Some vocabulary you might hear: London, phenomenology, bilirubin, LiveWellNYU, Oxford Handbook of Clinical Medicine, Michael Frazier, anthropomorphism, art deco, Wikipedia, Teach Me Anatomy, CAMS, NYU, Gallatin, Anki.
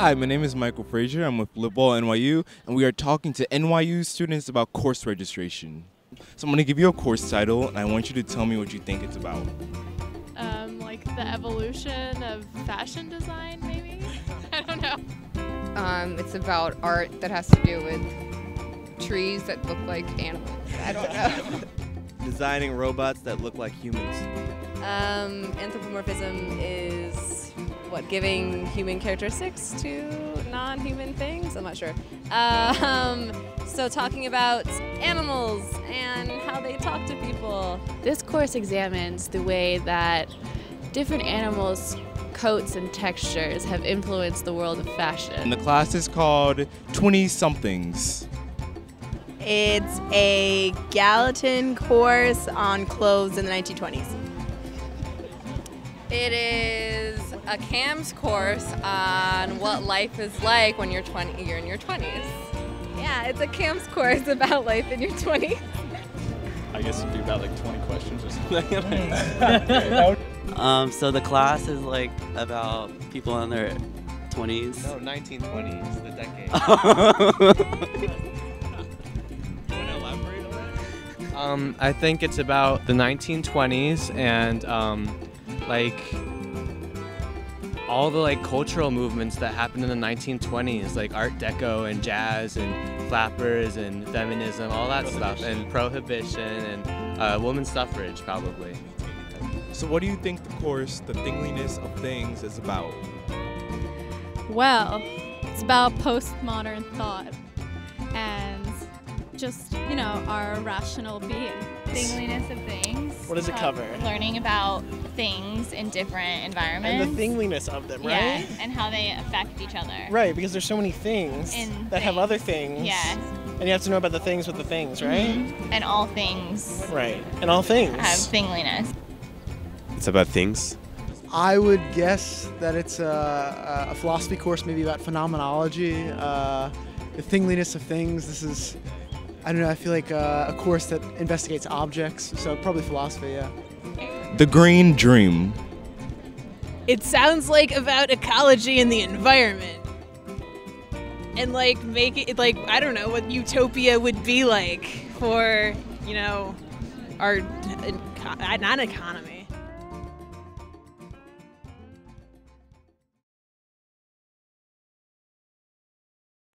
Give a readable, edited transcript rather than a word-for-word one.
Hi, my name is Michael Frazier. I'm with LiveWellNYU, and we are talking to NYU students about course registration. So I'm going to give you a course title, and I want you to tell me what you think it's about. Like the evolution of fashion design, maybe? I don't know. It's about art that has to do with trees that look like animals. I don't know. Designing robots that look like humans. Anthropomorphism is what, giving human characteristics to non-human things? I'm not sure. So talking about animals and how they talk to people. This course examines the way that different animals' coats and textures have influenced the world of fashion. And the class is called 20-somethings. It's a Gallatin course on clothes in the 1920s. It is a CAMS course on what life is like when you're in your 20s. Yeah, it's a CAMS course about life in your 20s. I guess it'd be about like 20 questions or something. So the class is like about people in their 20s. No, 1920s, the decade. I think it's about the 1920s and like all the cultural movements that happened in the 1920s, like art deco and jazz and flappers and feminism, all that stuff, and prohibition and women's suffrage probably. So what do you think the course, the thinginess of things, is about? Well, it's about postmodern thought and just, you know, our rational being. Thingliness of things. What does it cover? Learning about things in different environments. And the thingliness of them, right? Yeah, and how they affect each other. Right, because there's so many things that have other things. Yes. And you have to know about the things with the things, right? Mm-hmm. And all things. Right, and all things have thingliness. It's about things. I would guess that it's a philosophy course, maybe about phenomenology, the thingliness of things. This is, I don't know, I feel like a course that investigates objects, so probably philosophy, yeah. The Green Dream. It sounds like about ecology and the environment. And like make it, like, I don't know what utopia would be like for, you know, our non-economy.